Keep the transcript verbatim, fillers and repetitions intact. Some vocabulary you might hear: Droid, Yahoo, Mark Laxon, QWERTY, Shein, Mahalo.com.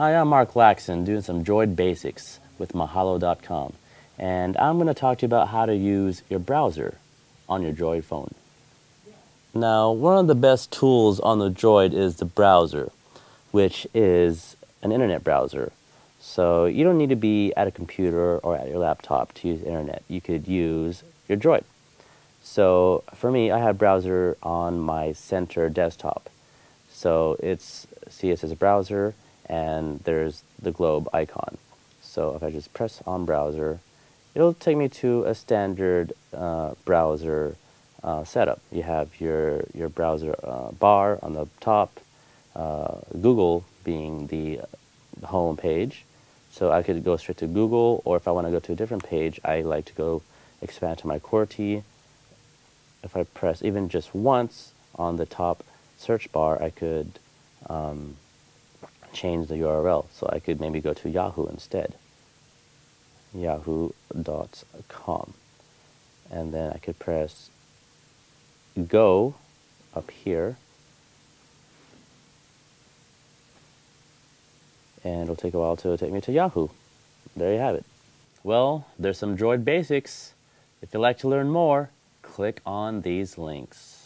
Hi, I'm Mark Laxon doing some Droid basics with Mahalo dot com, and I'm going to talk to you about how to use your browser on your Droid phone. Now, one of the best tools on the Droid is the browser, which is an internet browser. So you don't need to be at a computer or at your laptop to use the internet. You could use your Droid. So for me, I have browser on my center desktop. So it's C S S browser, and there's the globe icon. So if I just press on browser, it'll take me to a standard uh, browser uh, setup. You have your, your browser uh, bar on the top, uh, Google being the home page. So I could go straight to Google, or if I want to go to a different page, I like to go expand to my QWERTY. If I press even just once on the top search bar, I could um, change the U R L, so I could maybe go to Yahoo instead, Yahoo dot com, and then I could press go up here, and it'll take a while to take me to Yahoo. There you have it. Well, there's some Droid basics. If you'd like to learn more, click on these links.